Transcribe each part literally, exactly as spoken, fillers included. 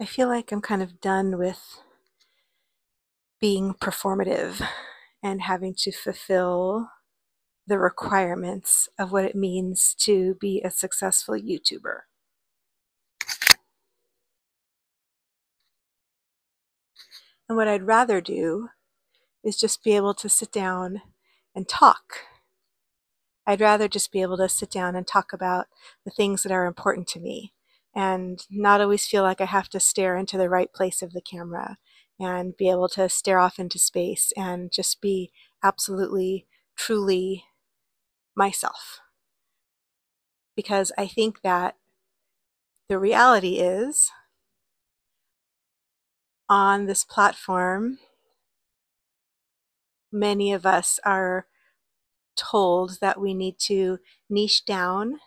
I feel like I'm kind of done with being performative and having to fulfill the requirements of what it means to be a successful YouTuber. And what I'd rather do is just be able to sit down and talk. I'd rather just be able to sit down and talk about the things that are important to me and not always feel like I have to stare into the right place of the camera and be able to stare off into space and just be absolutely, truly myself. Because I think that the reality is, on this platform, many of us are told that we need to niche down,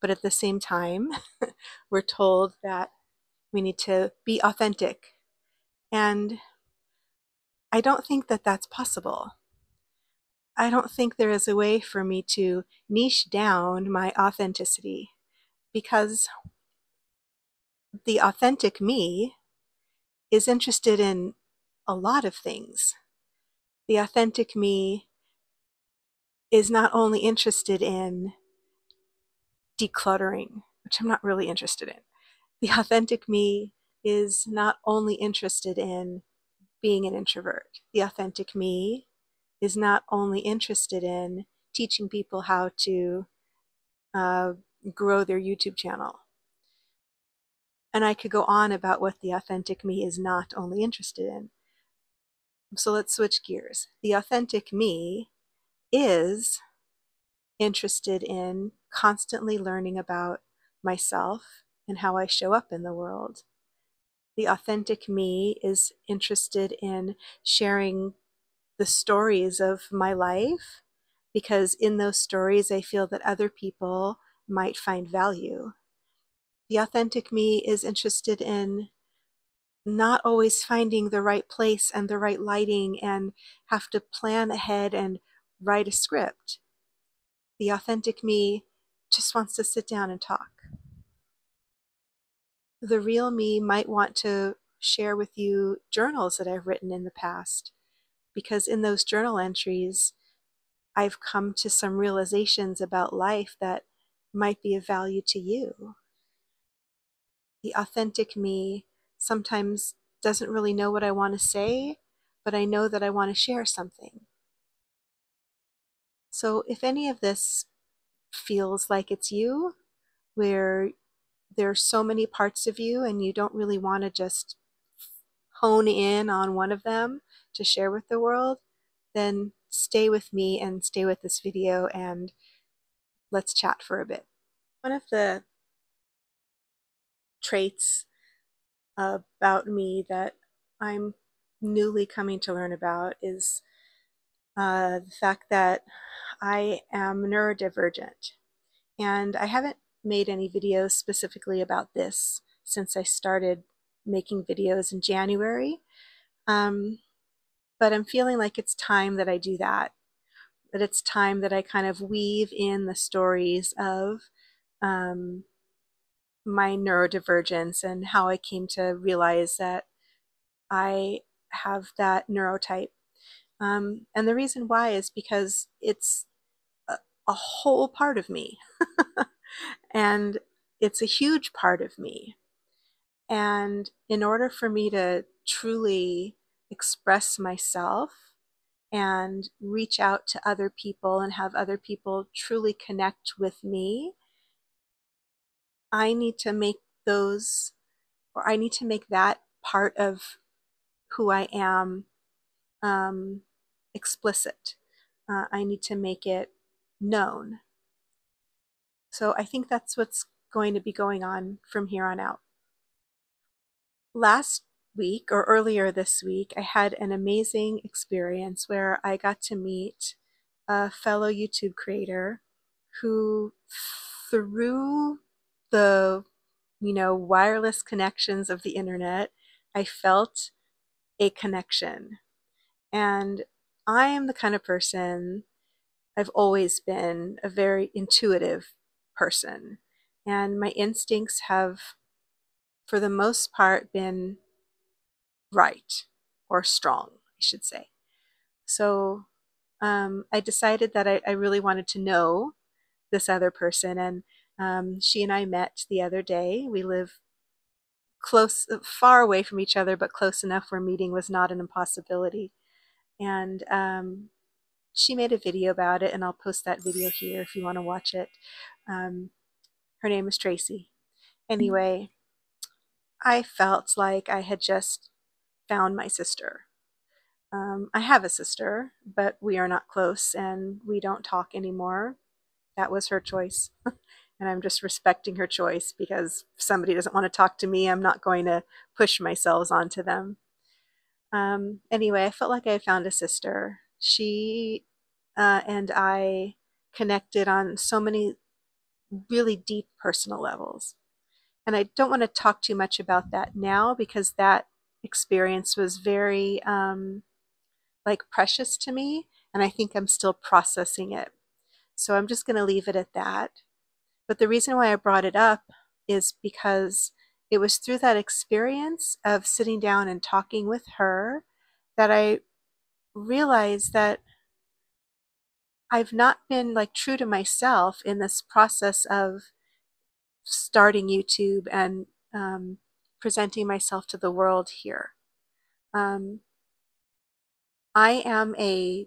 but at the same time, we're told that we need to be authentic. And I don't think that that's possible. I don't think there is a way for me to niche down my authenticity, because the authentic me is interested in a lot of things. The authentic me is not only interested in decluttering, which I'm not really interested in. The authentic me is not only interested in being an introvert. The authentic me is not only interested in teaching people how to uh, grow their YouTube channel. And I could go on about what the authentic me is not only interested in. So let's switch gears. The authentic me is interested in constantly learning about myself and how I show up in the world. The authentic me is interested in sharing the stories of my life, because in those stories I feel that other people might find value. The authentic me is interested in not always finding the right place and the right lighting and have to plan ahead and write a script. The authentic me just wants to sit down and talk. The real me might want to share with you journals that I've written in the past, because in those journal entries, I've come to some realizations about life that might be of value to you. The authentic me sometimes doesn't really know what I want to say, but I know that I want to share something. So if any of this feels like it's you, where there are so many parts of you and you don't really want to just hone in on one of them to share with the world, then stay with me and stay with this video and let's chat for a bit. One of the traits about me that I'm newly coming to learn about is uh, the fact that I am neurodivergent. And I haven't made any videos specifically about this since I started making videos in January. Um, but I'm feeling like it's time that I do that. That it's time that I kind of weave in the stories of um, my neurodivergence and how I came to realize that I have that neurotype. Um, and the reason why is because it's a, a whole part of me. And it's a huge part of me. And in order for me to truly express myself and reach out to other people and have other people truly connect with me, I need to make those, or I need to make that part of who I am um, explicit. Uh, I need to make it known. So I think that's what's going to be going on from here on out. Last week, or earlier this week, I had an amazing experience where I got to meet a fellow YouTube creator who, through the, you know, wireless connections of the internet, I felt a connection. And I am the kind of person, I've always been a very intuitive person, and my instincts have for the most part, been right or strong, I should say. So um, I decided that I, I really wanted to know this other person, and um, she and I met the other day. We live close, far away from each other, but close enough where meeting was not an impossibility. And um, she made a video about it, and I'll post that video here if you want to watch it. Um, her name is Tracy. Anyway, I felt like I had just found my sister. Um, I have a sister, but we are not close, and we don't talk anymore. That was her choice, and I'm just respecting her choice, because if somebody doesn't want to talk to me, I'm not going to push myself onto them. Um, anyway, I felt like I found a sister. She uh, and I connected on so many really deep personal levels. And I don't want to talk too much about that now, because that experience was very um, like precious to me, and I think I'm still processing it. So I'm just going to leave it at that. But the reason why I brought it up is because it was through that experience of sitting down and talking with her that I realized that I've not been like true to myself in this process of starting YouTube and um, presenting myself to the world here. Um, I am a,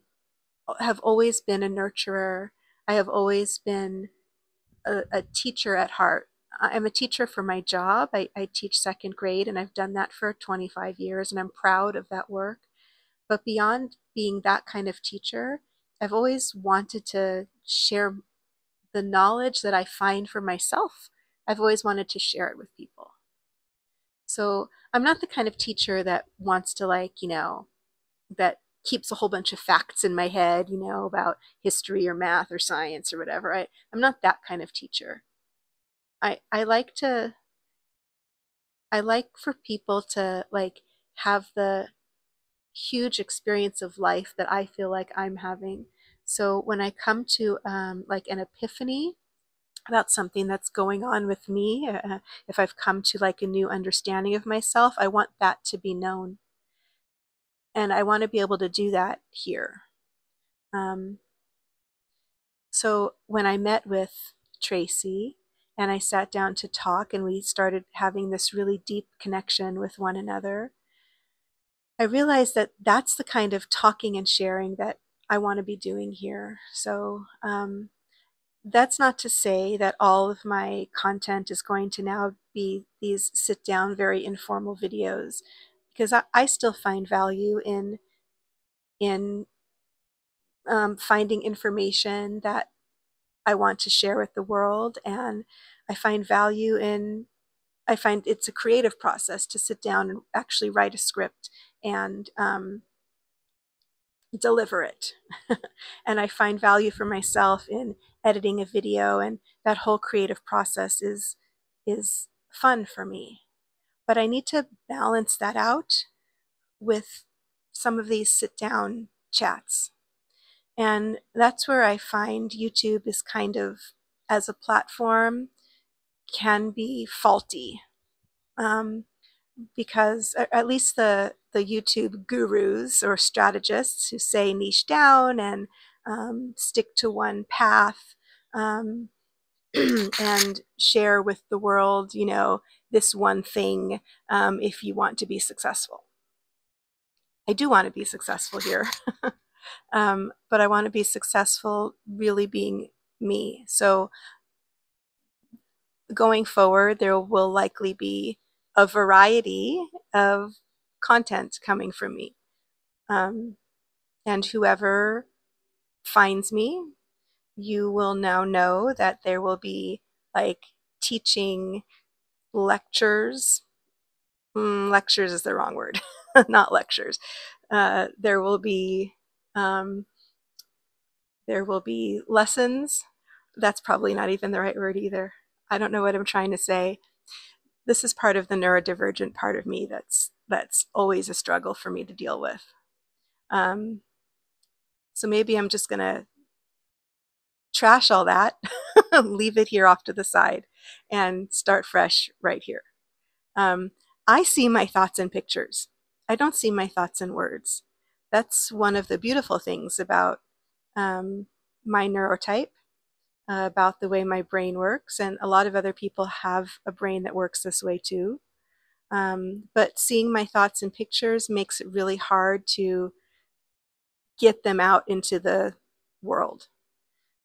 have always been a nurturer. I have always been a, a teacher at heart. I'm a teacher for my job. I, I teach second grade, and I've done that for twenty-five years, and I'm proud of that work. But beyond being that kind of teacher, I've always wanted to share the knowledge that I find for myself. I've always wanted to share it with people. So I'm not the kind of teacher that wants to, like, you know, that keeps a whole bunch of facts in my head, you know, about history or math or science or whatever. I, I'm not that kind of teacher. I, I like to, I like for people to like have the huge experience of life that I feel like I'm having. So when I come to um, like an epiphany about something that's going on with me, uh, if I've come to like a new understanding of myself, I want that to be known. And I want to be able to do that here. Um, so when I met with Tracy and I sat down to talk, and we started having this really deep connection with one another, I realized that that's the kind of talking and sharing that I want to be doing here. So um, that's not to say that all of my content is going to now be these sit down, very informal videos, because I, I still find value in, in um, finding information that I want to share with the world. And I find value in, I find it's a creative process to sit down and actually write a script and um, deliver it. And I find value for myself in editing a video, and that whole creative process is, is fun for me. But I need to balance that out with some of these sit-down chats. And that's where I find YouTube is kind of, as a platform, can be faulty. Um, because at least the, the YouTube gurus or strategists who say niche down and um, stick to one path um, and share with the world, you know, this one thing um, if you want to be successful. I do want to be successful here, um, but I want to be successful really being me. So going forward, there will likely be a variety of content coming from me. Um, and whoever finds me, you will now know that there will be like teaching lectures. Mm, lectures is the wrong word, not lectures. Uh, there will be um, there will be lessons. That's probably not even the right word either. I don't know what I'm trying to say. This is part of the neurodivergent part of me that's that's always a struggle for me to deal with. Um, so maybe I'm just gonna trash all that, leave it here off to the side, and start fresh right here. Um, I see my thoughts in pictures. I don't see my thoughts in words. That's one of the beautiful things about um, my neurotype, uh, about the way my brain works. And a lot of other people have a brain that works this way too. Um, but seeing my thoughts in pictures makes it really hard to get them out into the world.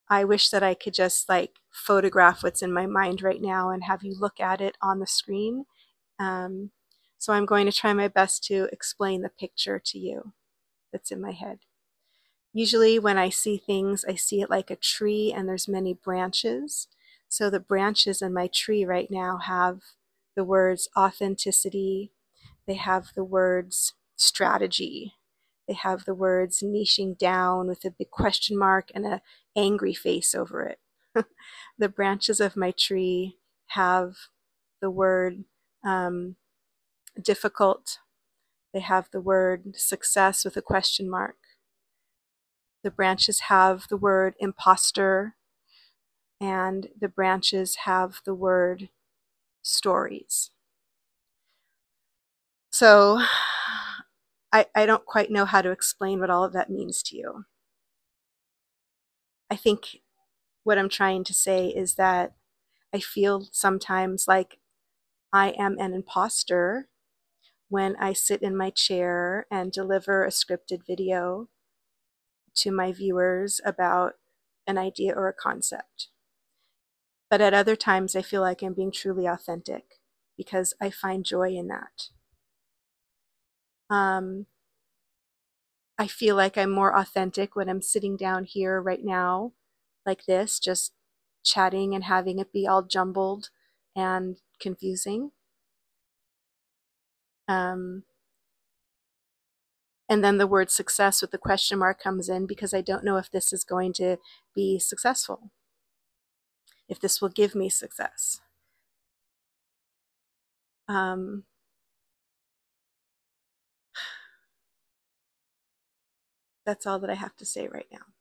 I wish that I could just like photograph what's in my mind right now and have you look at it on the screen. Um, so I'm going to try my best to explain the picture to you that's in my head. Usually when I see things, I see it like a tree and there's many branches. So the branches in my tree right now have the words authenticity. They have the words strategy. They have the words niching down with a big question mark and an angry face over it. The branches of my tree have the word um, difficult. They have the word success with a question mark. The branches have the word imposter, and the branches have the word stories. So I, I don't quite know how to explain what all of that means to you. I think what I'm trying to say is that I feel sometimes like I am an imposter when I sit in my chair and deliver a scripted video to my viewers about an idea or a concept. But at other times, I feel like I'm being truly authentic because I find joy in that. Um, I feel like I'm more authentic when I'm sitting down here right now, like this, just chatting and having it be all jumbled and confusing. Um, and then the word success with the question mark comes in because I don't know if this is going to be successful, if this will give me success. Um, That's all that I have to say right now.